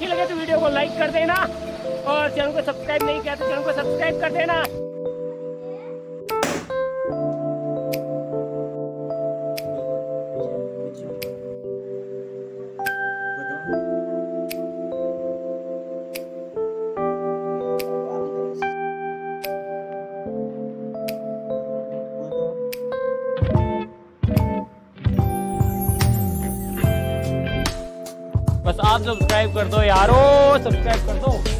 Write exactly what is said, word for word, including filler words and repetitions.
अच्छी लगे तो वीडियो को लाइक कर देना और चैनल को सब्सक्राइब नहीं किया तो चैनल को सब्सक्राइब कर देना। बस आप सब्सक्राइब कर दो यारो, सब्सक्राइब कर दो।